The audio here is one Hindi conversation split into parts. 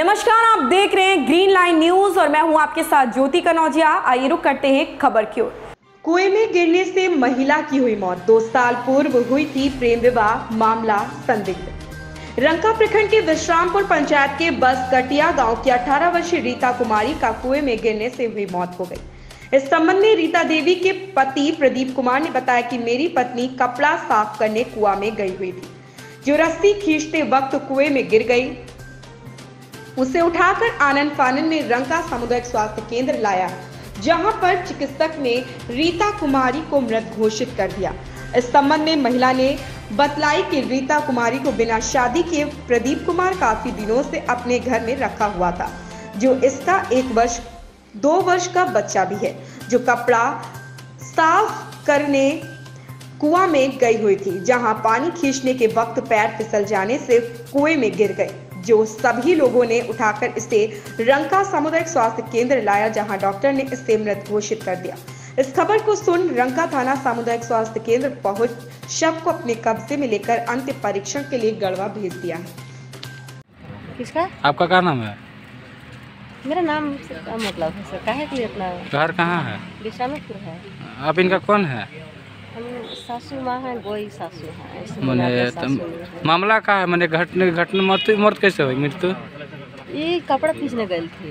नमस्कार, आप देख रहे हैं ग्रीन लाइन न्यूज और मैं हूं आपके साथ ज्योति कनौजिया। आइए रुख करते हैं खबर की ओर। कुएं में गिरने से महिला की हुई मौत। 2 साल पूर्व हुई थी प्रेम विवाह, मामला संदिग्ध। रंका प्रखंड के विश्रामपुर पंचायत के बस गटिया गाँव की 18 वर्षीय रीता कुमारी का कुएं में गिरने से हुई मौत हो गई। इस संबंध में रीता देवी के पति प्रदीप कुमार ने बताया कि मेरी पत्नी कपड़ा साफ करने कुआं में गई हुई थी, जो रस्सी खींचते वक्त कुएं में गिर गई। उसे उठाकर आनंद फानंद में रंका सामुदायिक स्वास्थ्य केंद्र लाया, जहां पर चिकित्सक ने रीता कुमारी को मृत घोषित कर दिया। इस संबंध में महिला ने बतलाई कि रीता कुमारी को बिना शादी के प्रदीप कुमार काफी दिनों से अपने घर में रखा हुआ था, जो इसका 1 वर्ष 2 वर्ष का बच्चा भी है, जो कपड़ा साफ करने कुआं में गई हुई थी, जहां पानी खींचने के वक्त पैर फिसल जाने से कुएं में गिर गई, जो सभी लोगों ने उठाकर इसे रंका सामुदायिक स्वास्थ्य केंद्र लाया, जहां डॉक्टर ने इसे मृत घोषित कर दिया। इस खबर को सुन रंका थाना सामुदायिक स्वास्थ्य केंद्र पहुंच शव को अपने कब्जे में लेकर अंतिम परीक्षण के लिए गढ़वा भेज दिया है। किसका? आपका क्या नाम है? मेरा नाम मतलब है सर, काहे के लिए अपना घर कहाँ है? विश्रामपुर है। आप इनका कौन है? हम सासू माँ हैं, गोई सासू हैं। मैंने मामला का है, मैंने घटना मौत कैसे हुई? मृत्यु ये कपड़ा खींचने गए थे।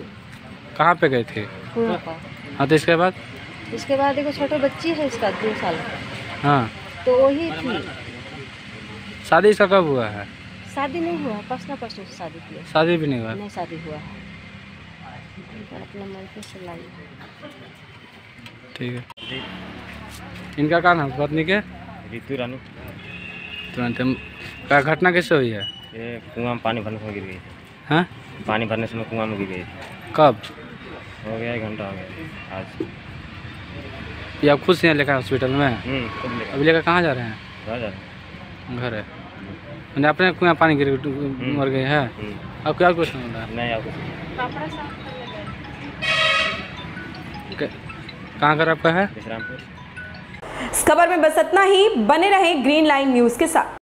कहाँ पे गए थे? कुआं पर। हाँ, तो इसके बाद देखो छोटे बच्ची है इसका, 2 साल। हाँ, तो वही थी। शादी इसका कब हुआ है? शादी नहीं हुआ, परसों से शादी की। शादी भी नहीं हुआ? नहीं, शादी हुआ है। ठीक है। इनका क्या नाम? पत्नी के ऋतु रानी। तुरंत क्या घटना कैसे हुई है? ये कुआं में पानी भरने से गिर गई। हाँ, पानी भरने से कुआं में गिर गई। कब? हो गया 1 घंटा हो गया आज। ये आप खुद से लेकर हॉस्पिटल में? अभी लेकर कहाँ जा रहे हैं? घर है। मैंने अपने कुआं पानी गिर मर गए है। आपको क्या कुछ नहीं? आपको कहाँ घर आपका है? इस खबर में बस इतना ही। बने रहें ग्रीन लाइन न्यूज के साथ।